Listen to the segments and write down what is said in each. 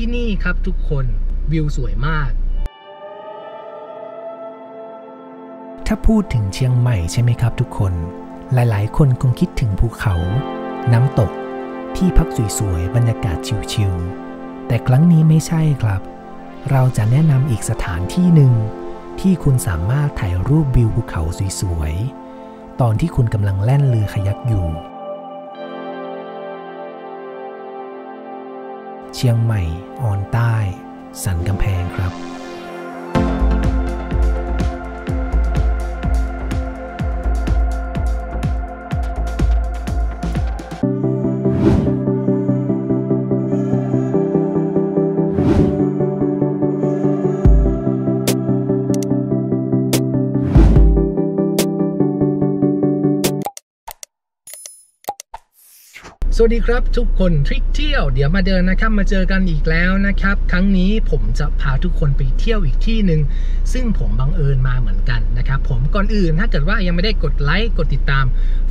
ที่นี่ครับทุกคนวิวสวยมากถ้าพูดถึงเชียงใหม่ใช่ไหมครับทุกคนหลายๆคนคงคิดถึงภูเขาน้ำตกที่พักสวยๆบรรยากาศชิลๆแต่ครั้งนี้ไม่ใช่ครับเราจะแนะนำอีกสถานที่หนึ่งที่คุณสามารถถ่ายรูปวิวภูเขาสวยๆตอนที่คุณกำลังแล่นเรือคายักอยู่เชียงใหม่ออนใต้สันกำแพงครับสวัสดีครับทุกคนทริปเที่ยวเดี๋ยวมาเดินนะครับมาเจอกันอีกแล้วนะครับครั้งนี้ผมจะพาทุกคนไปเที่ยวอีกที่หนึ่งซึ่งผมบังเอิญมาเหมือนกันนะครับผมก่อนอื่นถ้าเกิดว่ายังไม่ได้กดไลค์กดติดตาม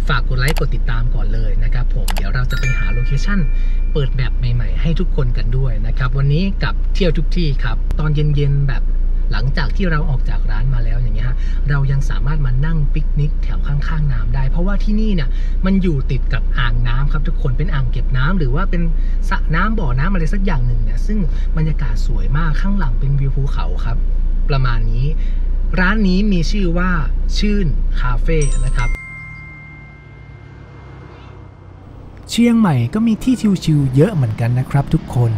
ฝากกดไลค์กดติดตามก่อนเลยนะครับผมเดี๋ยวเราจะไปหาโลเคชั่นเปิดแบบใหม่ๆให้ทุกคนกันด้วยนะครับวันนี้กับเที่ยวทุกที่ครับตอนเย็นๆแบบหลังจากที่เราออกจากร้านมาแล้วอย่างเงี้ยฮะเรายังสามารถมานั่งปิกนิกแถวข้างๆน้ำได้เพราะว่าที่นี่เนี่ยมันอยู่ติดกับอ่างน้ำครับทุกคนเป็นอ่างเก็บน้ำหรือว่าเป็นสระน้ำบ่อน้ำอะไรสักอย่างหนึ่งเนี่ยซึ่งบรรยากาศสวยมากข้างหลังเป็นวิวภูเขาครับประมาณนี้ร้านนี้มีชื่อว่าชื่นคาเฟ่นะครับเชียงใหม่ก็มีที่ชิลๆเยอะเหมือนกันนะครับทุกคน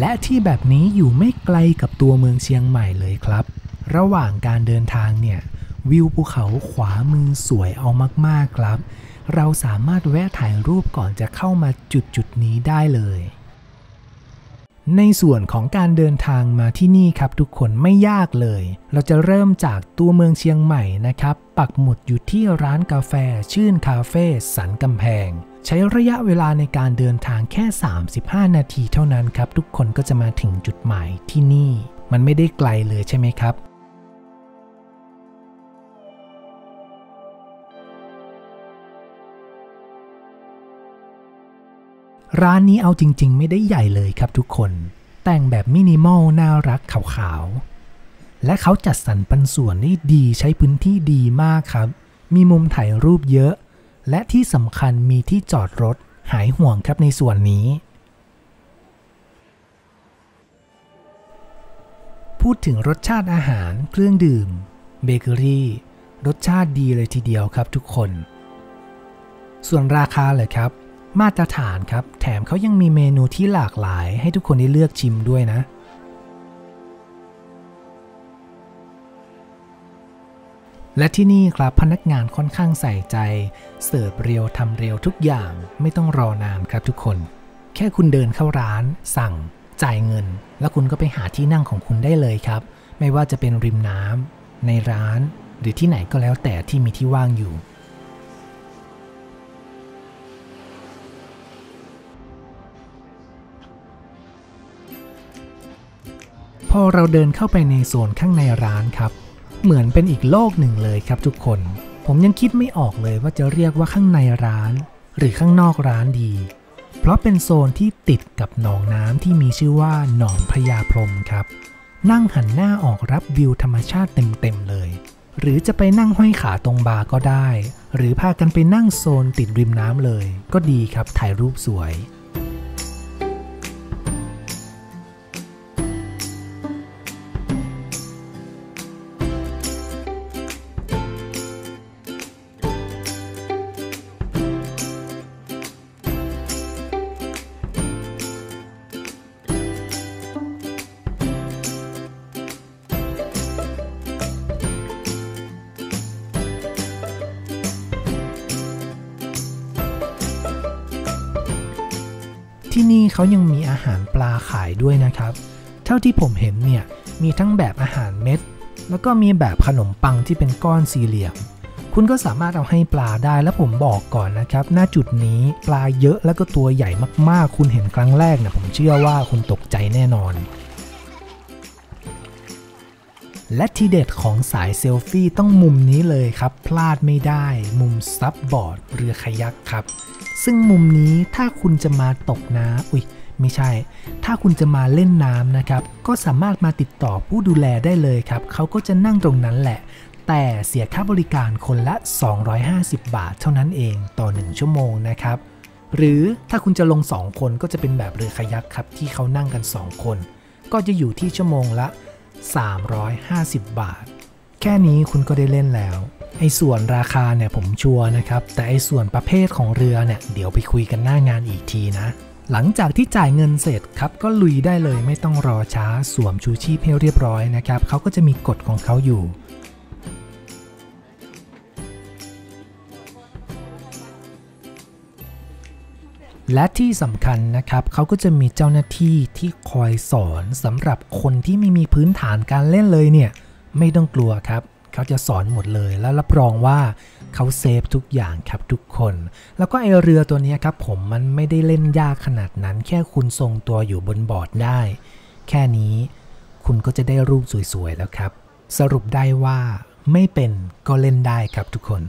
และที่แบบนี้อยู่ไม่ไกลกับตัวเมืองเชียงใหม่เลยครับระหว่างการเดินทางเนี่ยวิวภูเขาขวามือสวยเอามากๆครับเราสามารถแวะถ่ายรูปก่อนจะเข้ามาจุดนี้ได้เลยในส่วนของการเดินทางมาที่นี่ครับทุกคนไม่ยากเลยเราจะเริ่มจากตัวเมืองเชียงใหม่นะครับปักหมุดอยู่ที่ร้านกาแฟชื่นคาเฟ่สันกำแพงใช้ระยะเวลาในการเดินทางแค่35นาทีเท่านั้นครับทุกคนก็จะมาถึงจุดหมายที่นี่มันไม่ได้ไกลเลยใช่ไหมครับร้านนี้เอาจริงๆไม่ได้ใหญ่เลยครับทุกคนแต่งแบบมินิมอลน่ารักขาวๆและเขาจัดสรรปันส่วนได้ดีใช้พื้นที่ดีมากครับมีมุมถ่ายรูปเยอะและที่สำคัญมีที่จอดรถหายห่วงครับในส่วนนี้พูดถึงรสชาติอาหารเครื่องดื่มเบเกอรี่รสชาติดีเลยทีเดียวครับทุกคนส่วนราคาเลยครับมาตรฐานครับแถมเขายังมีเมนูที่หลากหลายให้ทุกคนได้เลือกชิมด้วยนะและที่นี่ครับพนักงานค่อนข้างใส่ใจเสิร์ฟเร็วทำเร็วทุกอย่างไม่ต้องรอนานครับทุกคนแค่คุณเดินเข้าร้านสั่งจ่ายเงินแล้วคุณก็ไปหาที่นั่งของคุณได้เลยครับไม่ว่าจะเป็นริมน้ำในร้านหรือที่ไหนก็แล้วแต่ที่มีที่ว่างอยู่พอเราเดินเข้าไปในโซนข้างในร้านครับเหมือนเป็นอีกโลกหนึ่งเลยครับทุกคนผมยังคิดไม่ออกเลยว่าจะเรียกว่าข้างในร้านหรือข้างนอกร้านดีเพราะเป็นโซนที่ติดกับหนองน้ำที่มีชื่อว่าหนองพญาพรมครับนั่งหันหน้าออกรับวิวธรรมชาติเต็มเลยหรือจะไปนั่งห้อยขาตรงบาร์ก็ได้หรือพากันไปนั่งโซนติดริมน้ำเลยก็ดีครับถ่ายรูปสวยที่นี่เขายังมีอาหารปลาขายด้วยนะครับเท่าที่ผมเห็นเนี่ยมีทั้งแบบอาหารเม็ดแล้วก็มีแบบขนมปังที่เป็นก้อนสี่เหลี่ยมคุณก็สามารถเอาให้ปลาได้และผมบอกก่อนนะครับณจุดนี้ปลาเยอะและก็ตัวใหญ่มากๆคุณเห็นครั้งแรกเนี่ยผมเชื่อว่าคุณตกใจแน่นอนและทีเด็ดของสายเซลฟี่ต้องมุมนี้เลยครับพลาดไม่ได้มุมซับบอร์ดเรือคายักครับซึ่งมุมนี้ถ้าคุณจะมาตกน้ำ ไม่ใช่ถ้าคุณจะมาเล่นน้ำนะครับก็สามารถมาติดต่อผู้ดูแลได้เลยครับเขาก็จะนั่งตรงนั้นแหละแต่เสียค่าบริการคนละ250 บาทเท่านั้นเองต่อ1ชั่วโมงนะครับหรือถ้าคุณจะลง2คนก็จะเป็นแบบเรือคายักครับที่เขานั่งกัน2คนก็จะอยู่ที่ชั่วโมงละ350 บาทแค่นี้คุณก็ได้เล่นแล้วไอ้ส่วนราคาเนี่ยผมชัวร์นะครับแต่ไอ้ส่วนประเภทของเรือเนี่ยเดี๋ยวไปคุยกันหน้างานอีกทีนะหลังจากที่จ่ายเงินเสร็จครับก็ลุยได้เลยไม่ต้องรอช้าสวมชูชีพให้เรียบร้อยนะครับเขาก็จะมีกฎของเขาอยู่และที่สำคัญนะครับเขาก็จะมีเจ้าหน้าที่ที่คอยสอนสำหรับคนที่ไม่มีพื้นฐานการเล่นเลยเนี่ยไม่ต้องกลัวครับเขาจะสอนหมดเลยแล้วรับรองว่าเขาเซฟทุกอย่างครับทุกคนแล้วก็ไอเรือตัวนี้ครับผมมันไม่ได้เล่นยากขนาดนั้นแค่คุณทรงตัวอยู่บนบอร์ดได้แค่นี้คุณก็จะได้รูปสวยๆแล้วครับสรุปได้ว่าไม่เป็นก็เล่นได้ครับทุกคน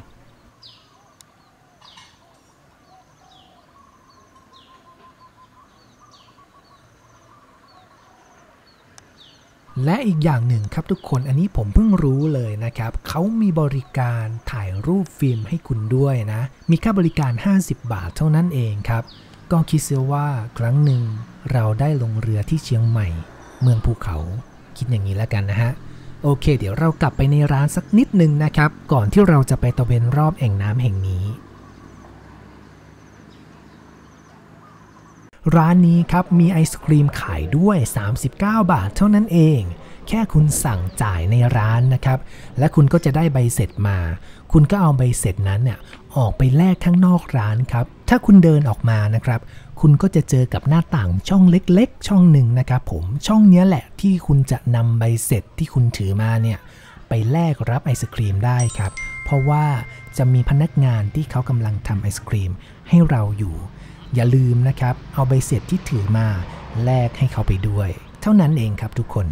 และอีกอย่างหนึ่งครับทุกคนอันนี้ผมเพิ่งรู้เลยนะครับเขามีบริการถ่ายรูปฟิล์มให้คุณด้วยนะมีค่าบริการ50บาทเท่านั้นเองครับก็คิดเสียว่าครั้งหนึ่งเราได้ลงเรือที่เชียงใหม่เมืองภูเขาคิดอย่างนี้แล้วกันนะฮะโอเคเดี๋ยวเรากลับไปในร้านสักนิดนึงนะครับก่อนที่เราจะไปตะเวนรอบแอ่งน้ำแห่งนี้ร้านนี้ครับมีไอศกรีมขายด้วย39บาทเท่านั้นเองแค่คุณสั่งจ่ายในร้านนะครับและคุณก็จะได้ใบเสร็จมาคุณก็เอาใบเสร็จนั้นเนี่ยออกไปแลกข้างนอกร้านครับถ้าคุณเดินออกมานะครับคุณก็จะเจอกับหน้าต่างช่องเล็กๆช่องหนึ่งนะครับผมช่องนี้แหละที่คุณจะนำใบเสร็จที่คุณถือมาเนี่ยไปแลกรับไอศกรีมได้ครับเพราะว่าจะมีพนักงานที่เขากำลังทำไอศกรีมให้เราอยู่อย่าลืมนะครับเอาใบเสร็จที่ถือมาแลกให้เขาไปด้วยเท่านั้นเองครับทุกคน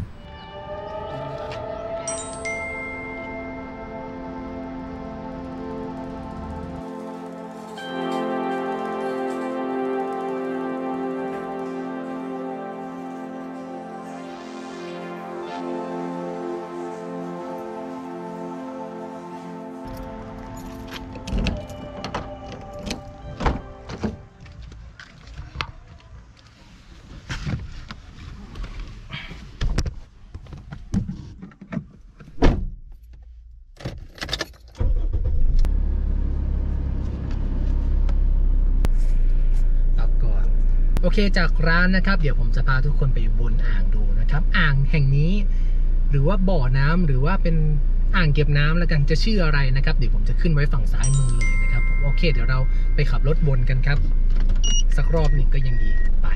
โอเคจากร้านนะครับเดี๋ยวผมจะพาทุกคนไปวนอ่างดูนะครับอ่างแห่งนี้หรือว่าบ่อน้ำหรือว่าเป็นอ่างเก็บน้ำแล้วกันจะชื่ออะไรนะครับเดี๋ยวผมจะขึ้นไว้ฝั่งซ้ายมือเลยนะครับผมโอเคเดี๋ยวเราไปขับรถวนกันครับสักรอบหนึ่งก็ยังดีไป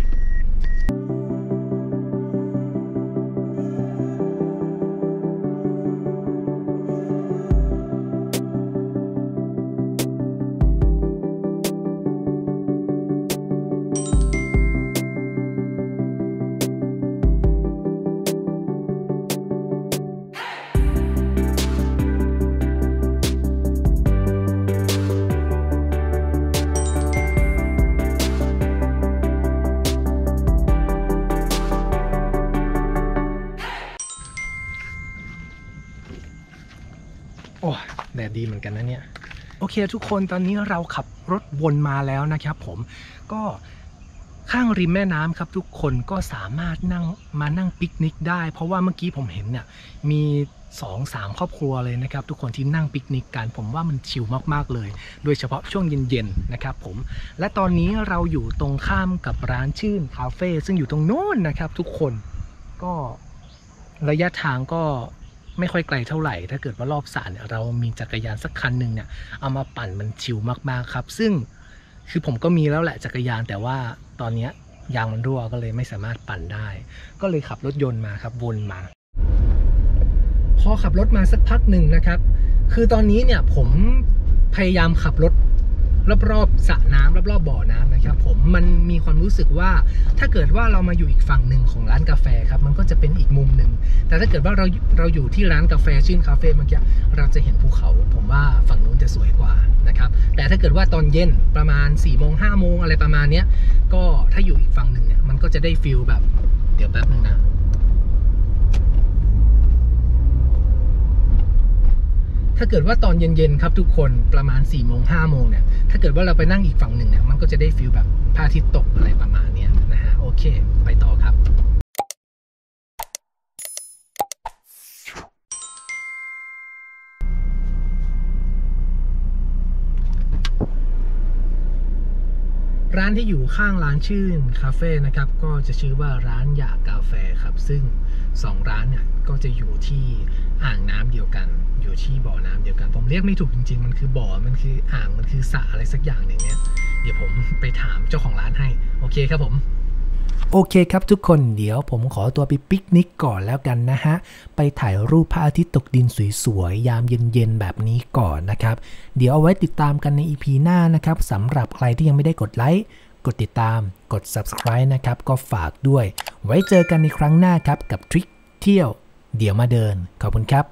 แดดดีเหมือนกันนะเนี่ยโอเคทุกคนตอนนี้เราขับรถวนมาแล้วนะครับผมก็ข้างริมแม่น้ำครับทุกคนก็สามารถนั่งมานั่งปิกนิกได้เพราะว่าเมื่อกี้ผมเห็นเนี่ยมี2-3ครอบครัวเลยนะครับทุกคนที่นั่งปิกนิกกันผมว่ามันชิลมากๆเลยโดยเฉพาะช่วงเย็นๆนะครับผมและตอนนี้เราอยู่ตรงข้ามกับร้านชื่นคาเฟ่ซึ่งอยู่ตรงโน้นนะครับทุกคนก็ระยะทางก็ไม่ค่อยไกลเท่าไหร่ถ้าเกิดว่ารอบสระเนี่ยเรามีจักรยานสักคันหนึ่งเนี่ยเอามาปั่นมันชิลมากๆครับซึ่งคือผมก็มีแล้วแหละจักรยานแต่ว่าตอนนี้ยางมันรั่วก็เลยไม่สามารถปั่นได้ก็เลยขับรถยนต์มาครับวนมาพอขับรถมาสักพักหนึ่งนะครับคือตอนนี้เนี่ยผมพยายามขับรถ รอบๆสระน้ำรอบๆบ่อน้ำนะครับผมมันมีความรู้สึกว่าถ้าเกิดว่าเรามาอยู่อีกฝั่งหนึ่งของร้านกาแฟครับมันก็จะเป็นอีกมุมหนึ่งแต่ถ้าเกิดว่าเราอยู่ที่ร้านกาแฟชื่นคาเฟ่เมื่อกี้เราจะเห็นภูเขาผมว่าฝั่งนู้นจะสวยกว่านะครับแต่ถ้าเกิดว่าตอนเย็นประมาณ4ี่โมงห้าโมงอะไรประมาณเนี้ยก็ถ้าอยู่อีกฝั่งหนึ่งเนี่ยมันก็จะได้ฟิลแบบเดี๋ยวแป๊บนึงนะถ้าเกิดว่าตอนเย็นๆครับทุกคนประมาณ4ี่โมงห้าโมงเนี่ยถ้าเกิดว่าเราไปนั่งอีกฝั่งหนึ่งเนี่ยมันก็จะได้ฟิลแบบพระอาทิตย์ตกอะไรประมาณนี้นะฮะโอเคไปต่อครับร้านที่อยู่ข้างร้านชื่นคาเฟ่นะครับก็จะชื่อว่าร้านหยากกาแฟครับซึ่ง2ร้านเนี่ยก็จะอยู่ที่อ่างน้ำเดียวกันอยู่ที่บ่อน้ำเดียวกันผมเรียกไม่ถูกจริงๆมันคือบ่อมันคืออ่างมันคือสระอะไรสักอย่างหนึ่งเนี่ยเดี๋ยวผมไปถามเจ้าของร้านให้โอเคครับผมโอเคครับทุกคนเดี๋ยวผมขอตัวไปปิกนิกก่อนแล้วกันนะฮะไปถ่ายรูปพระอาทิตย์ตกดินสวยๆยามเย็นๆแบบนี้ก่อนนะครับเดี๋ยวเอาไว้ติดตามกันใน EP หน้านะครับสำหรับใครที่ยังไม่ได้กดไลค์กดติดตามกด Subscribe นะครับก็ฝากด้วยไว้เจอกันในครั้งหน้าครับกับทริคเที่ยวเดี๋ยวมาเดินขอบคุณครับ